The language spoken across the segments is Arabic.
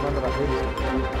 الرحمن الرحيم.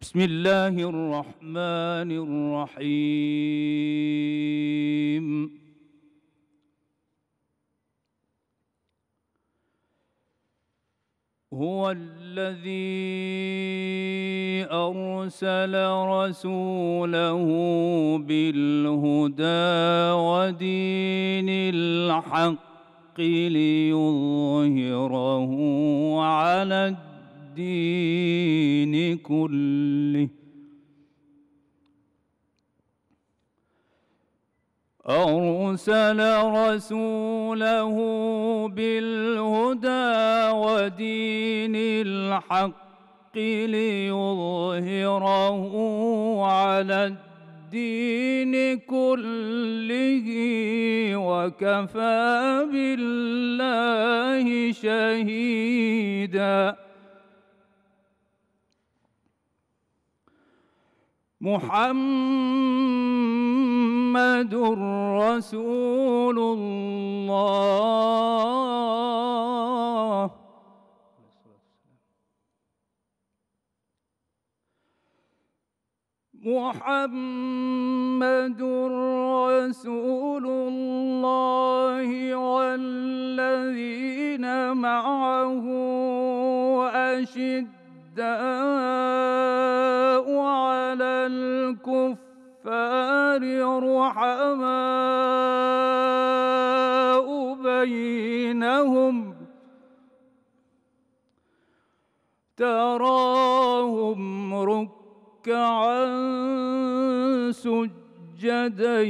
بسم الله الرحمن الرحيم. هو الذي أرسل رسوله بالهدى ودين الحق ليظهره على الدين كله أرسل رسوله بالهدى ودين الحق ليظهره على الدين كله وكفى بالله شهيدا محمد رسول الله محمد رسول الله والذين معه أشداء على الكفار رحماء بينهم تراهم ركعا سجدا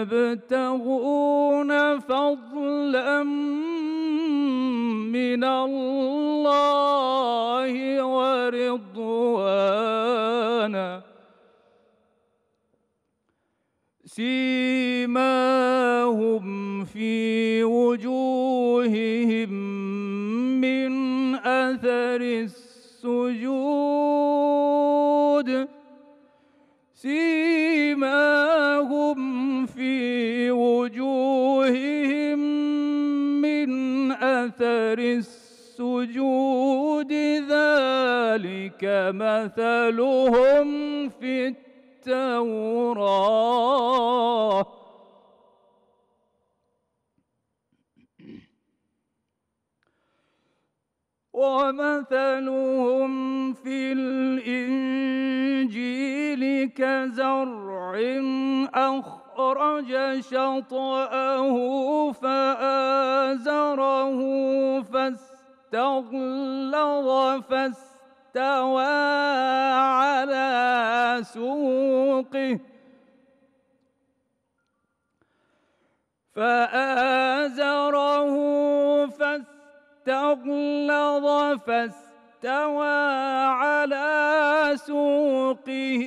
يبتغون فضلا من الله ورضوانا سيماهم في وجوههم من أثر السجود سيماهم في وجوههم من أثر السجود ذلك مثلهم في التوراة ومثلهم في الإنجيل كزرع أخرج شطأه فآزره فاستغلظ فاستوى على سوقه فآزره فاستغلظ فاستوى على سوقه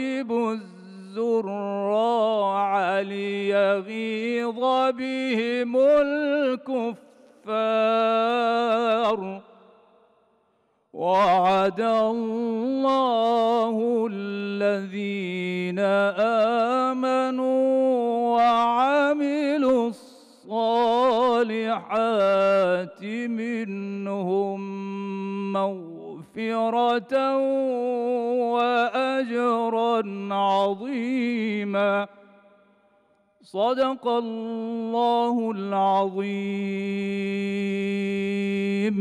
يعجب الزراع ليغيظ بهم الكفار وعد الله الذين آمنوا وعملوا الصالحات منهم مغفرة وأجرا عظيما صدق الله العظيم.